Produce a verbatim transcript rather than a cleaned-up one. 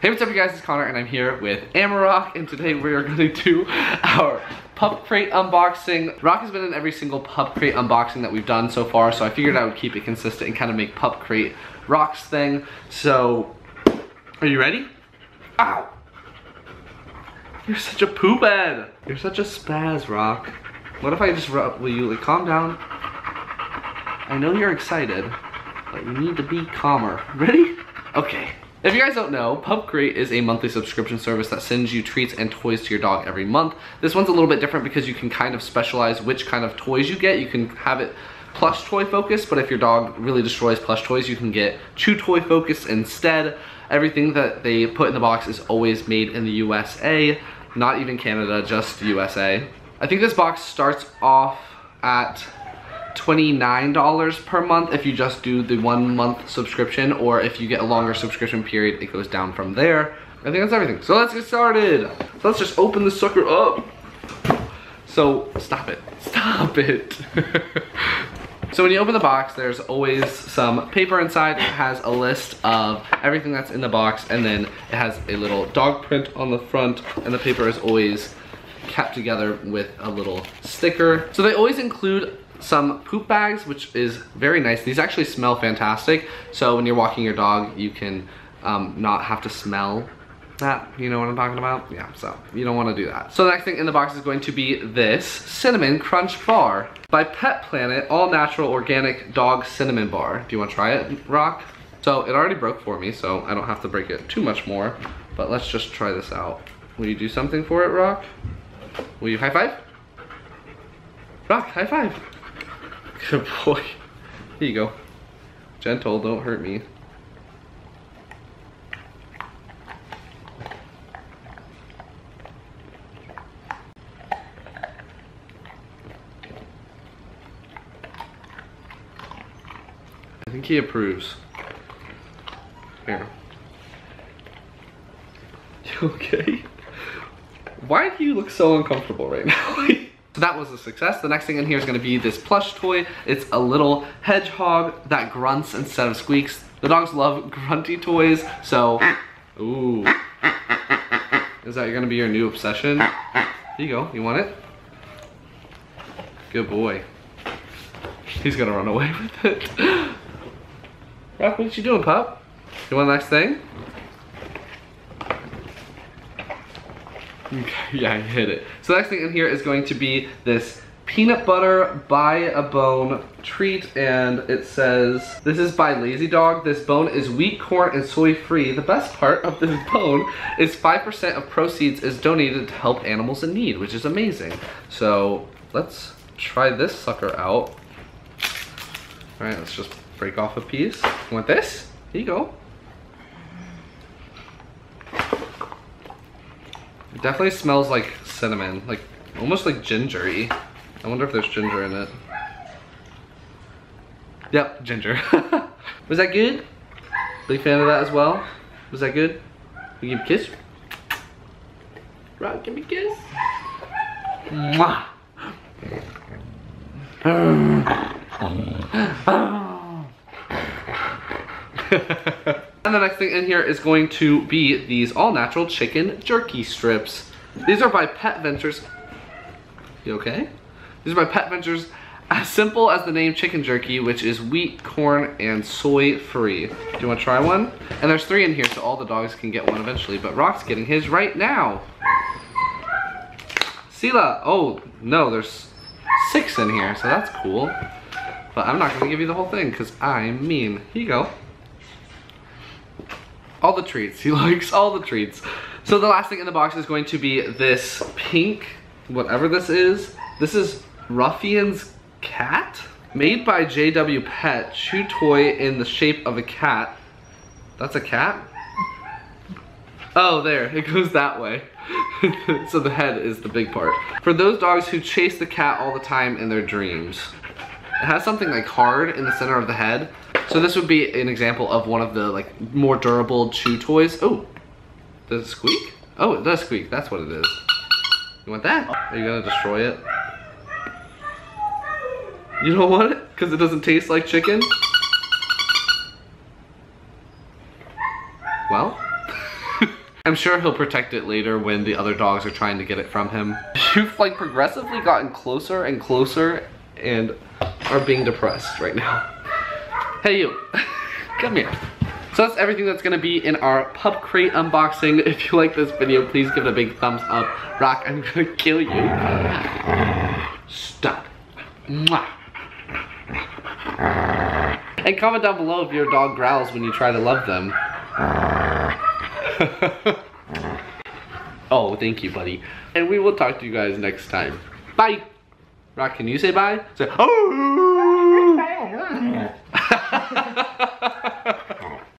Hey, what's up you guys, it's Connor and I'm here with Amarok, and today we are going to do our pup crate unboxing. Rok has been in every single pup crate unboxing that we've done so far, so I figured I would keep it consistent and kind of make pup crate Rok's thing. So, are you ready? Ow! You're such a poo bed! You're such a spaz, Rok. What if I just rub, will you like calm down? I know you're excited, but you need to be calmer. Ready? Okay. If you guys don't know, Pup Crate is a monthly subscription service that sends you treats and toys to your dog every month. This one's a little bit different because you can kind of specialize which kind of toys you get. You can have it plush toy focused, but if your dog really destroys plush toys, you can get chew toy focused instead. Everything that they put in the box is always made in the U S A, not even Canada, just U S A. I think this box starts off at twenty-nine dollars per month if you just do the one month subscription, or if you get a longer subscription period, it goes down from there. I think that's everything. So let's get started. So let's just open this sucker up. So stop it, stop it. So when you open the box, there's always some paper inside. It has a list of everything that's in the box, and then it has a little dog print on the front, and the paper is always kept together with a little sticker. So they always include some poop bags, which is very nice. These actually smell fantastic, so when you're walking your dog, you can um, not have to smell that. You know what I'm talking about? Yeah, so you don't want to do that. So the next thing in the box is going to be this cinnamon crunch bar by Pet Planet, all natural organic dog cinnamon bar. Do you want to try it, Rok? So it already broke for me, so I don't have to break it too much more, but let's just try this out. Will you do something for it, Rok? Will you high five? Rok, high five. Good boy. Here you go. Gentle, don't hurt me. I think he approves. Here. You okay? Why do you look so uncomfortable right now? So that was a success. The next thing in here is going to be this plush toy. It's a little hedgehog that grunts instead of squeaks. The dogs love grunty toys, so... Ooh. Is that going to be your new obsession? Here you go. You want it? Good boy. He's going to run away with it. Rok, what you doing, pup? You want the next thing? Yeah, I hit it. So the next thing in here is going to be this peanut butter by a bone treat, and it says, this is by Lazy Dog. This bone is wheat, corn, and soy free. The best part of this bone is five percent of proceeds is donated to help animals in need, which is amazing. So let's try this sucker out. All right, let's just break off a piece. Want this? Here you go. It definitely smells like cinnamon, like almost like gingery. I wonder if there's ginger in it. Yep, ginger. Was that good? Big fan of that as well. Was that good? Can you give me a kiss? Rok, give me a kiss. Mwah. And the next thing in here is going to be these all-natural chicken jerky strips. These are by Pet Ventures. You okay? These are by Pet Ventures. As simple as the name, chicken jerky, which is wheat, corn, and soy free. Do you want to try one? And there's three in here, so all the dogs can get one eventually. But Rok's getting his right now. Silla. Oh no, there's six in here, so that's cool. But I'm not going to give you the whole thing because I'm mean. Here you go. All the treats. He likes all the treats. So the last thing in the box is going to be this pink, whatever this is. This is Ruffian's Cat? Made by J W Pet. Chew toy in the shape of a cat. That's a cat? Oh, there. It goes that way. So the head is the big part. For those dogs who chase the cat all the time in their dreams. It has something like hard in the center of the head. So this would be an example of one of the like more durable chew toys. Oh, does it squeak? Oh, it does squeak, that's what it is. You want that? Are you gonna destroy it? You don't want it? Because it doesn't taste like chicken? Well? I'm sure he'll protect it later when the other dogs are trying to get it from him. You've like progressively gotten closer and closer and are being depressed right now. Hey you, come here. So that's everything that's gonna be in our pup crate unboxing. If you like this video, please give it a big thumbs up. Rok, I'm gonna kill you. Stop. Mwah. And comment down below if your dog growls when you try to love them. Oh, thank you, buddy. And we will talk to you guys next time. Bye. Rok, can you say bye? Say, oh.